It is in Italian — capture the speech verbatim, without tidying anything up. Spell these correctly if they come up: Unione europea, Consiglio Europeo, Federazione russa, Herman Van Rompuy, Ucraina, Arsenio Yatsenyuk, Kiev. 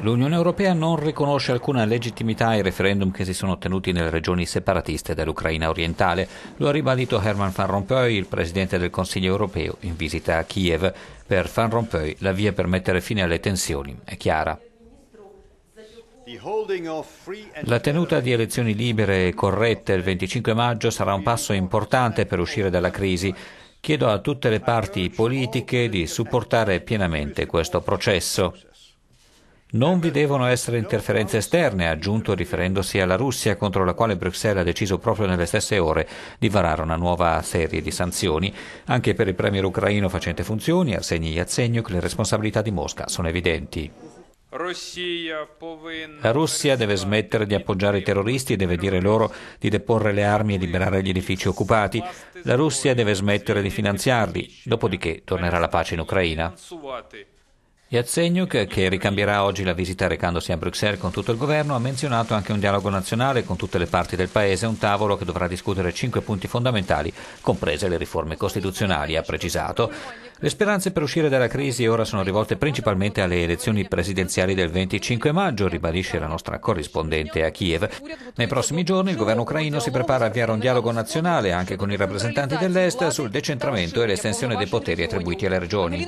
L'Unione Europea non riconosce alcuna legittimità ai referendum che si sono tenuti nelle regioni separatiste dell'Ucraina orientale. Lo ha ribadito Herman Van Rompuy, il presidente del Consiglio Europeo, in visita a Kiev. Per Van Rompuy la via per mettere fine alle tensioni è chiara. La tenuta di elezioni libere e corrette il venticinque maggio sarà un passo importante per uscire dalla crisi. Chiedo a tutte le parti politiche di supportare pienamente questo processo. Non vi devono essere interferenze esterne, ha aggiunto riferendosi alla Russia, contro la quale Bruxelles ha deciso proprio nelle stesse ore di varare una nuova serie di sanzioni. Anche per il premier ucraino facente funzioni, Arsenio Yatsenyuk, le responsabilità di Mosca sono evidenti. La Russia deve smettere di appoggiare i terroristi e deve dire loro di deporre le armi e liberare gli edifici occupati. La Russia deve smettere di finanziarli, dopodiché tornerà la pace in Ucraina. Yatsenyuk, che ricambierà oggi la visita recandosi a Bruxelles con tutto il governo, ha menzionato anche un dialogo nazionale con tutte le parti del paese, un tavolo che dovrà discutere cinque punti fondamentali, comprese le riforme costituzionali, ha precisato. Le speranze per uscire dalla crisi ora sono rivolte principalmente alle elezioni presidenziali del venticinque maggio, ribadisce la nostra corrispondente a Kiev. Nei prossimi giorni il governo ucraino si prepara a avviare un dialogo nazionale anche con i rappresentanti dell'Est sul decentramento e l'estensione dei poteri attribuiti alle regioni.